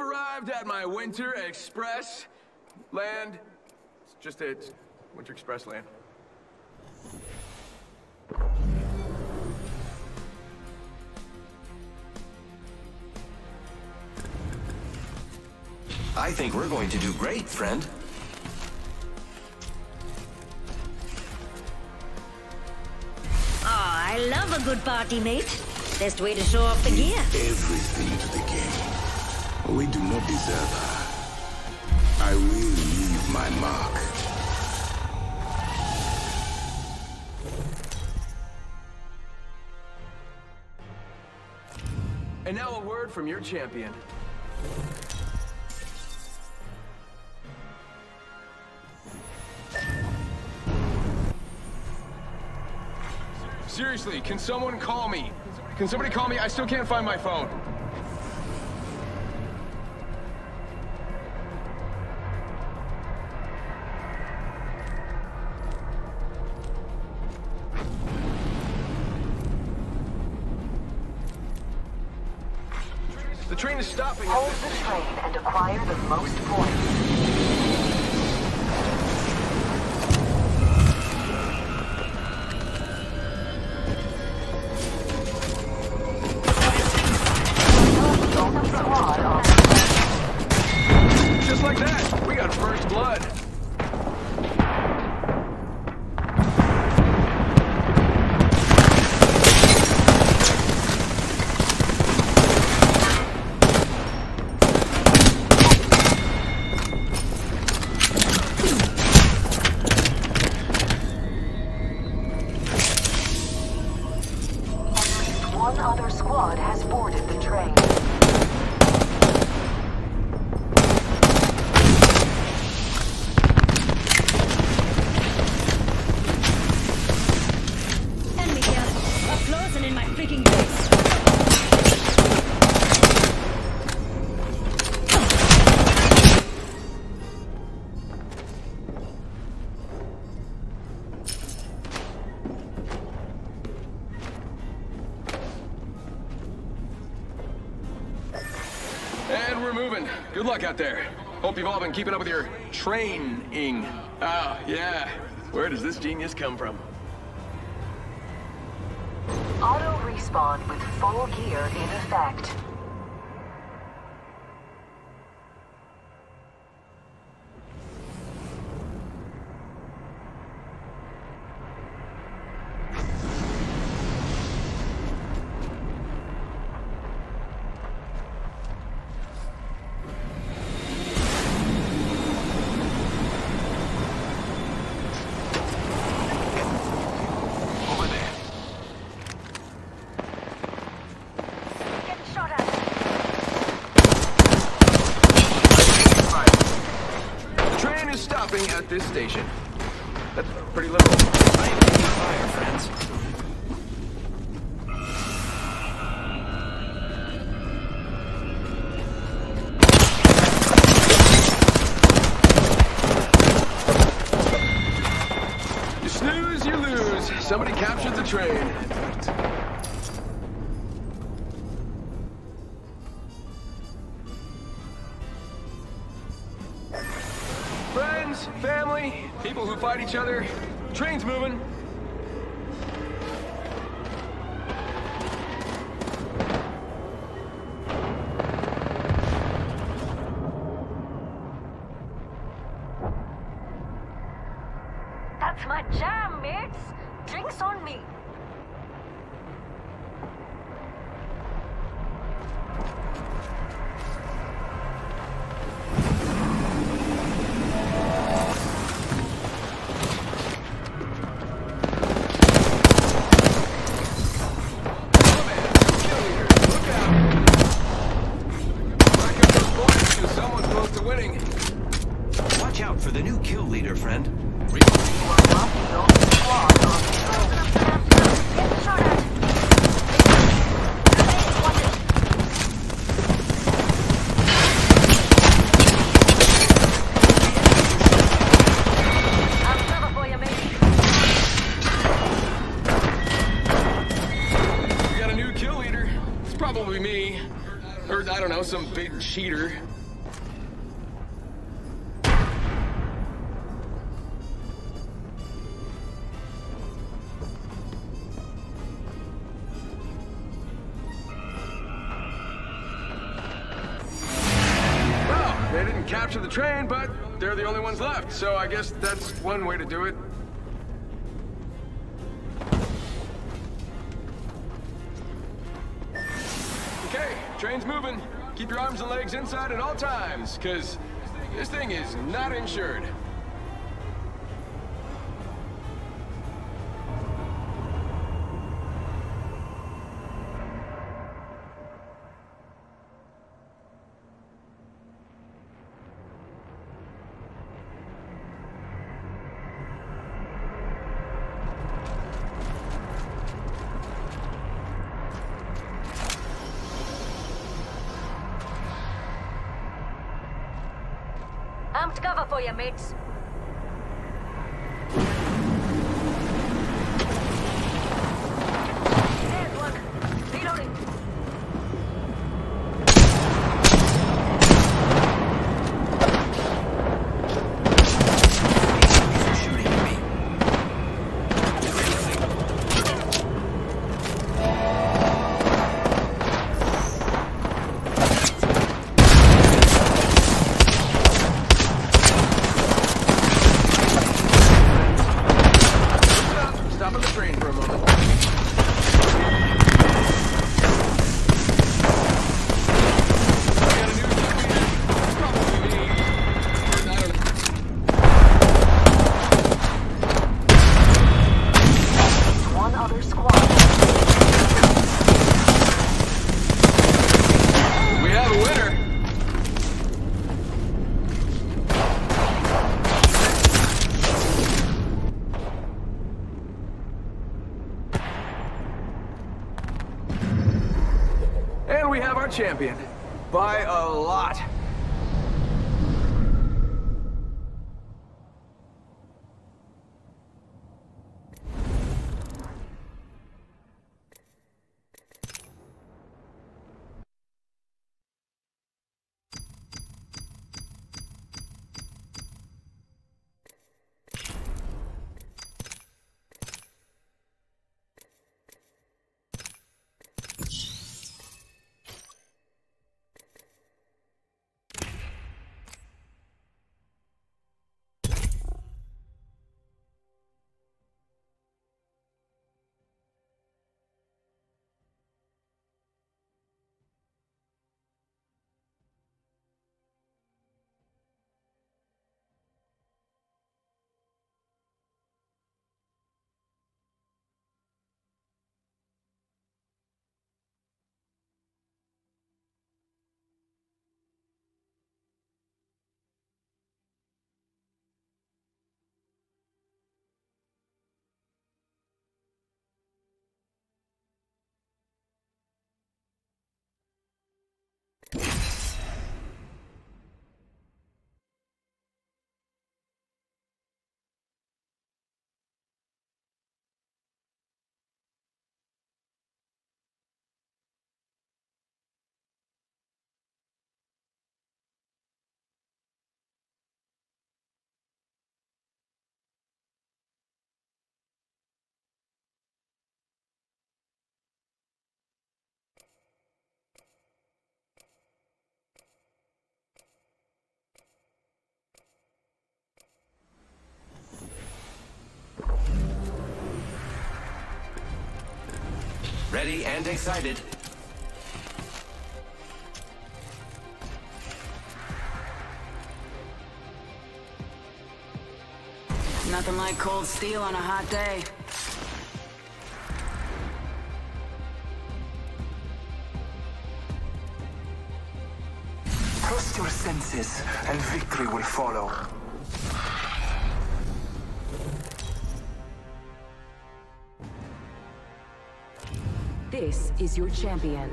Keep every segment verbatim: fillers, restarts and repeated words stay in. I've arrived at my Winter Express land. It's just a Winter Express land. I think we're going to do great, friend. Aw, I love a good party, mate. Best way to show off the gear. Everything to the game. We do not deserve her. I will leave my mark. And now a word from your champion. Seriously, can someone call me? Can somebody call me? I still can't find my phone. The train is stopping. Hold the train and acquire the most points. Good luck out there. Hope you've all been keeping up with your training. Oh, yeah. Where does this genius come from? Auto respawn with full gear in effect. At this station. That's pretty liberal. I am taking fire, friends. You snooze, you lose. Somebody captured the train. Friends, family, people who fight each other, train's moving. That's my jam, mates. Drinks on me. Or, I don't know, some big cheater. Capture the train, but they're the only ones left, so I guess that's one way to do it. Okay, train's moving. Keep your arms and legs inside at all times, because this thing is not insured. Armed cover for you, mates. Champion by a lot. Ready and excited. Nothing like cold steel on a hot day. Trust your senses, and victory will follow. This is your champion.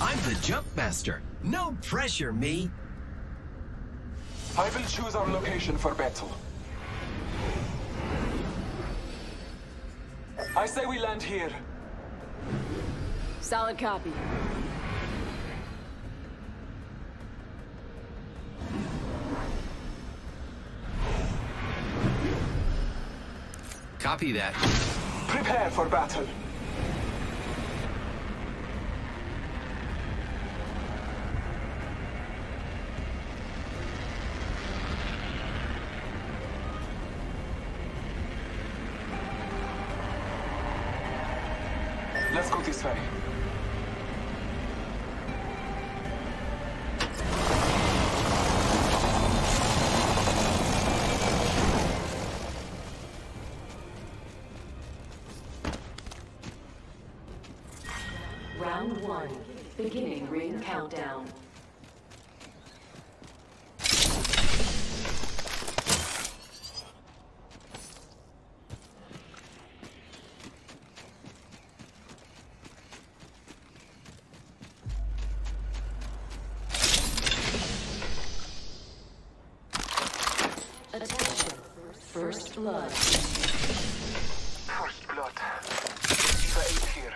I'm the jump master. No pressure, me. I will choose our location for battle. I say we land here. Solid copy. Copy that. Prepare for battle. Let's go this way. Round one, beginning ring countdown. Attention, first blood. First blood. The eighth here.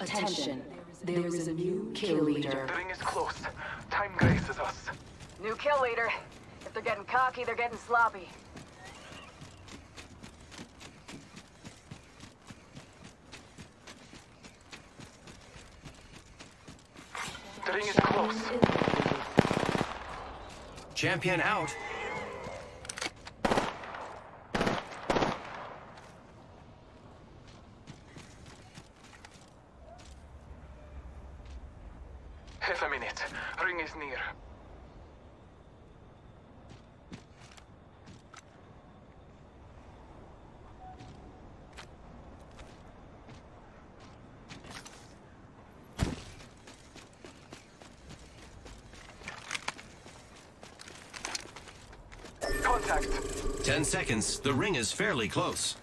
Attention, there is a new kill leader. The ring is close. Time graces us. New kill leader. If they're getting cocky, they're getting sloppy. The ring is close. Champion out. Half a minute. Ring is near. Contact. Ten seconds. The ring is fairly close.